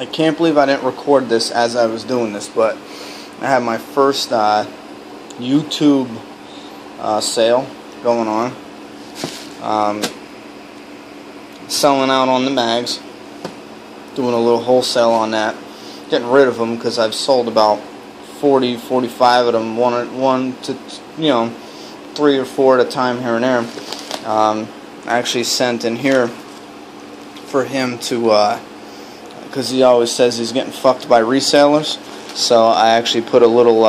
I can't believe I didn't record this as I was doing this, but I had my first YouTube sale going on. Selling out on the mags, doing a little wholesale on that, getting rid of them because I've sold about 40, 45 of them, one to, you know, 3 or 4 at a time here and there. I actually sent in here for him to, because he always says he's getting fucked by resellers, so I actually put a little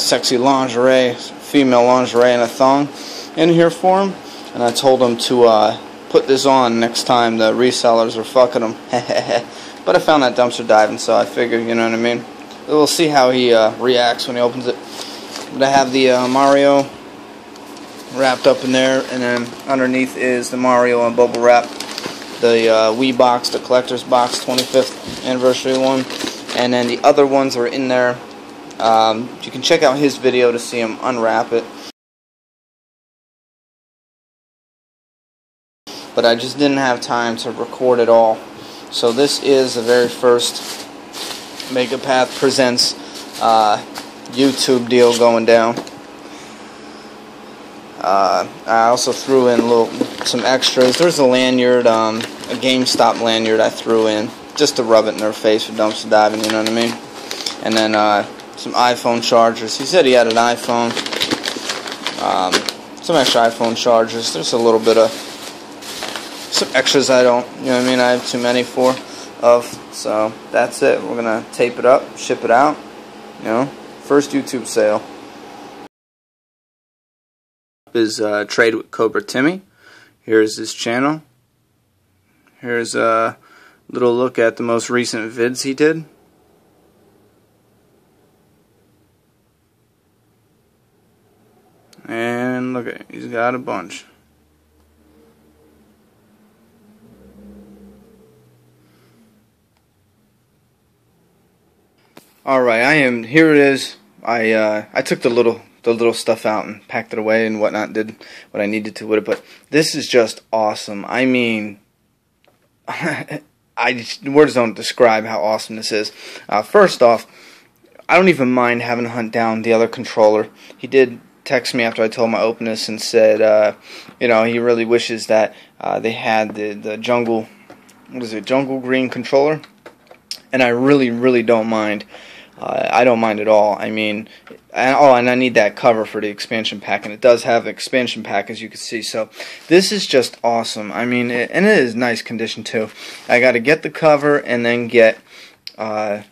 sexy lingerie, female lingerie and a thong in here for him, and I told him to put this on next time the resellers are fucking him. But I found that dumpster diving, so I figured, you know what I mean, we'll see how he reacts when he opens it. But I have the Mario wrapped up in there, and then underneath is the Mario and bubble wrap, the Wii box, the collector's box, 25th anniversary one, and then the other ones are in there. You can check out his video to see him unwrap it. But I just didn't have time to record it all. So this is the very first Megapath Presents YouTube deal going down. I also threw in some extras. There's a lanyard, a GameStop lanyard I threw in just to rub it in their face for dumpster diving, you know what I mean? And then some iPhone chargers. He said he had an iPhone. Some extra iPhone chargers. There's a little bit of some extras I don't, you know what I mean, I have too many of. So that's it. We're gonna tape it up, ship it out. You know, first YouTube sale. Is Trade with Cobra Timmy. Here's his channel. Here's a little look at the most recent vids he did. And look at it, he's got a bunch. Alright, I am, here it is. I took the little stuff out and packed it away and whatnot, did what I needed to with it, but this is just awesome. I mean, words don't describe how awesome this is. First off, I don't even mind having to hunt down the other controller. He did text me after I told him I opened this and said, you know, he really wishes that they had the jungle, what is it, jungle green controller, and I really, really don't mind. I don't mind at all. I mean, and I need that cover for the expansion pack, and it does have an expansion pack, as you can see. So this is just awesome. I mean, and it is nice condition too. I got to get the cover and then get the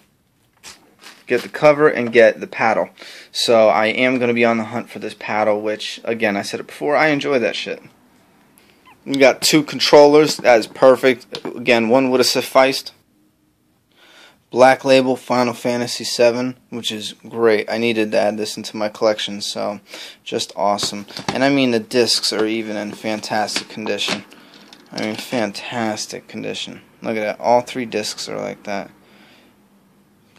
cover and get the paddle. So I am going to be on the hunt for this paddle, which, again, I said it before, I enjoy that shit. We got 2 controllers. That is perfect. Again, one would have sufficed. Black Label Final Fantasy VII, which is great. I needed to add this into my collection, so just awesome. And I mean, the discs are even in fantastic condition. I mean, fantastic condition. Look at that. All 3 discs are like that.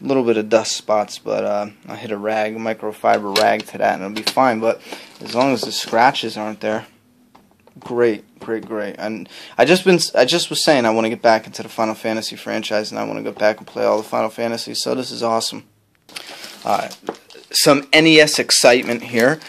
A little bit of dust spots, but I hit a rag, a microfiber rag to that, and it'll be fine. But as long as the scratches aren't there, great. Great, great. And I just was saying I want to get back into the Final Fantasy franchise, and I want to go back and play all the Final Fantasies, so this is awesome. Some NES excitement here.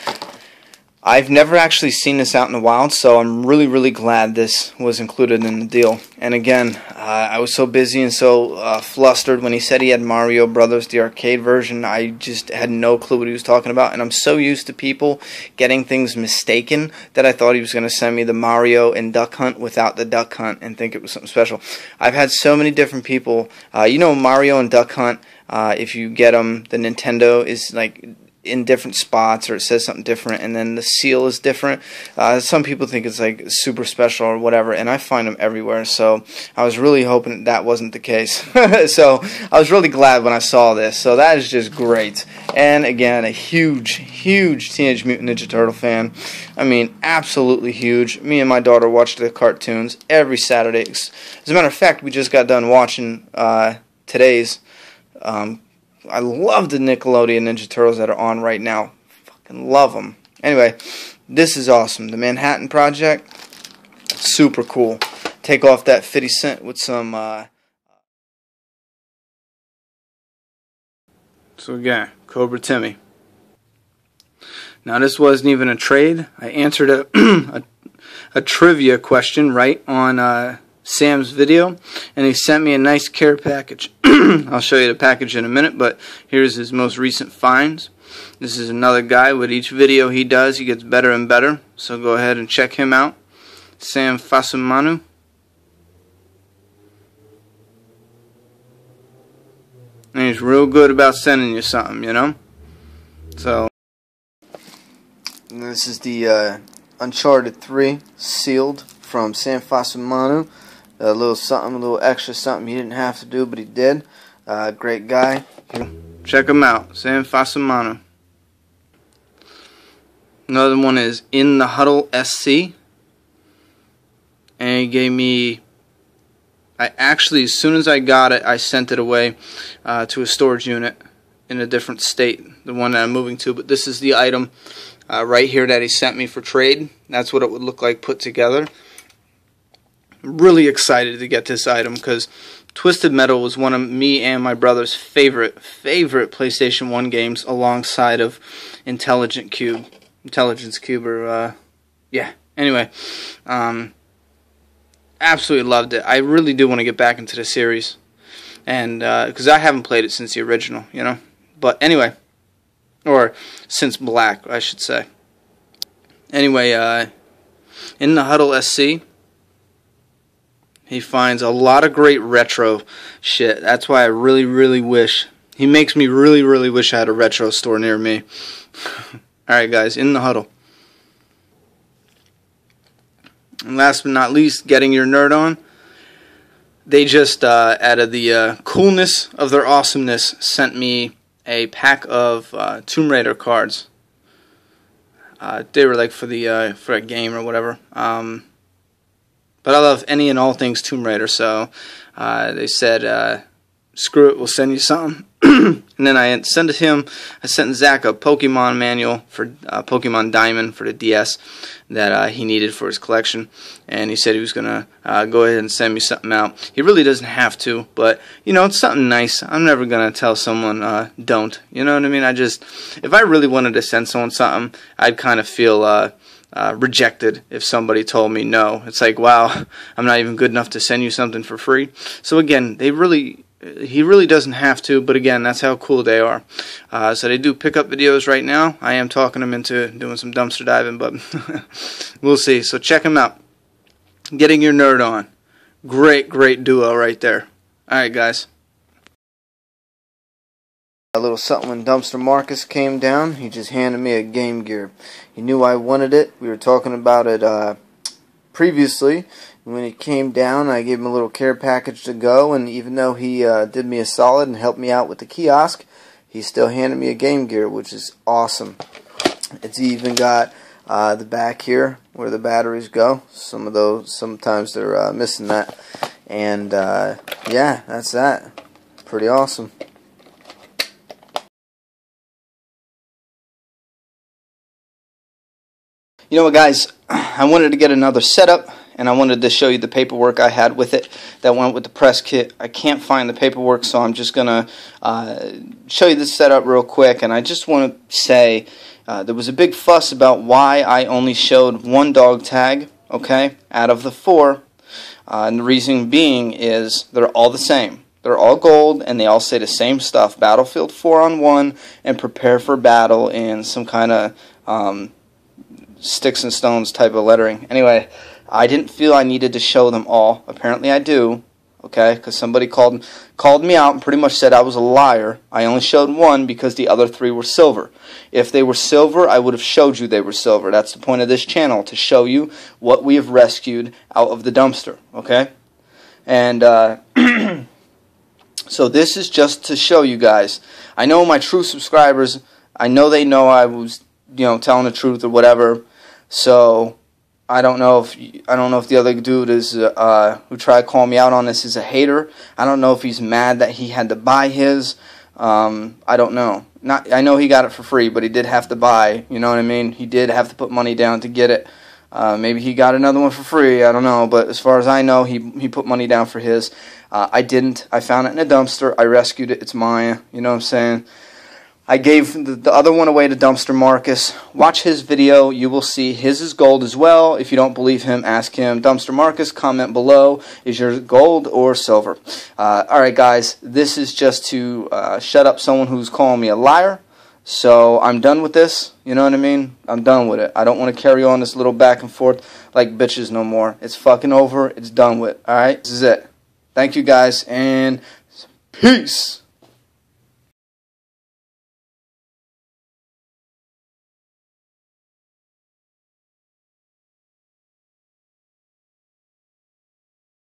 I've never actually seen this out in the wild, so I'm really, really glad this was included in the deal. And again, I was so busy and so flustered when he said he had Mario Brothers, the arcade version. I just had no clue what he was talking about, and I'm so used to people getting things mistaken that I thought he was going to send me the Mario and Duck Hunt without the Duck Hunt and think it was something special. I've had so many different people, you know, Mario and Duck Hunt, if you get them, the Nintendo is like in different spots, or it says something different, and then the seal is different. Some people think it's like super special or whatever, and I find them everywhere, so I was really hoping that wasn't the case. So I was really glad when I saw this, so that is just great. And again, a huge, huge Teenage Mutant Ninja Turtle fan. I mean, absolutely huge. Me and my daughter watched the cartoons every Saturday. As a matter of fact, we just got done watching today's I love the Nickelodeon Ninja Turtles that are on right now. Fucking love them. Anyway, this is awesome. The Manhattan Project, super cool. Take off that 50 cent with some... So again, Cobra Timmy. Now this wasn't even a trade. I answered a trivia question right on Sam's video, and he sent me a nice care package. I'll show you the package in a minute, but here's his most recent finds. This is another guy. With each video he does, he gets better and better, so go ahead and check him out. Sam Fasumano. And he's real good about sending you something, you know? So, and this is the Uncharted 3 sealed from Sam Fasumano. A little something, a little extra something he didn't have to do, but he did. Great guy. Check him out, Sam Fasumano. Another one is In the Huddle SC. And he gave me, I actually, as soon as I got it, I sent it away to a storage unit in a different state, the one that I'm moving to. But this is the item right here that he sent me for trade. That's what it would look like put together. I'm really excited to get this item because Twisted Metal was one of me and my brother's favorite PlayStation 1 games, alongside of Intelligent Cube. Intelligence Cube, or, yeah. Anyway, absolutely loved it. I really do want to get back into the series, and because I haven't played it since the original, you know. But anyway, or since Black, I should say. Anyway, In the Huddle SC. He finds a lot of great retro shit. That's why I really, really wish. He makes me really, really wish I had a retro store near me. Alright guys, In the Huddle. And last but not least, getting your nerd on. They just, out of the coolness of their awesomeness, sent me a pack of Tomb Raider cards. They were like for a game or whatever. But I love any and all things Tomb Raider, so they said, screw it, we'll send you something. And then I sent him, I sent Zach a Pokemon manual for Pokemon Diamond for the DS that he needed for his collection. And he said he was going to go ahead and send me something out. He really doesn't have to, but, you know, it's something nice. I'm never going to tell someone, don't. You know what I mean? I just, if I really wanted to send someone something, I'd kind of feel rejected if somebody told me no. It's like, wow, I'm not even good enough to send you something for free. So again, he really doesn't have to, but again, that's how cool they are. So they do pickup videos right now. I am talking them into doing some dumpster diving, but we'll see. So check them out. Getting your nerd on. Great, great duo right there. All right, guys. A little something when Dumpster Marcus came down. He just handed me a Game Gear. He knew I wanted it. We were talking about it previously. When he came down, I gave him a little care package to go, and even though he did me a solid and helped me out with the kiosk, he still handed me a Game Gear, which is awesome. It's even got the back here where the batteries go. Some of those, sometimes they're missing that. And yeah, that's that. Pretty awesome. You know what, guys, I wanted to get another setup, and I wanted to show you the paperwork I had with it that went with the press kit. I can't find the paperwork, so I'm just going to show you this setup real quick. And I just want to say there was a big fuss about why I only showed one dog tag, okay, out of the four. And the reason being is they're all the same. They're all gold, and they all say the same stuff. Battlefield 4 on 1 and prepare for battle in some kind of sticks and stones type of lettering. Anyway, I didn't feel I needed to show them all. Apparently I do, okay, because somebody called me out and pretty much said I was a liar. I only showed one because the other three were silver. If they were silver, I would have showed you they were silver. That's the point of this channel, to show you what we have rescued out of the dumpster, okay? And so this is just to show you guys. I know my true subscribers, I know they know I was, you know, telling the truth or whatever. So I don't know if the other dude is who tried to call me out on this is a hater. I don't know if he's mad that he had to buy his. I don't know. Not, I know he got it for free, but he did have to buy. You know what I mean? He did have to put money down to get it. Maybe he got another one for free. I don't know. But as far as I know, he put money down for his. I didn't. I found it in a dumpster. I rescued it. It's mine. You know what I'm saying? I gave the other one away to Dumpster Marcus. Watch his video. You will see his is gold as well. If you don't believe him, ask him. Dumpster Marcus, comment below. Is yours gold or silver? Alright guys, this is just to shut up someone who's calling me a liar. So I'm done with this. You know what I mean? I'm done with it. I don't want to carry on this little back and forth like bitches no more. It's fucking over. It's done with. Alright? This is it. Thank you guys and peace.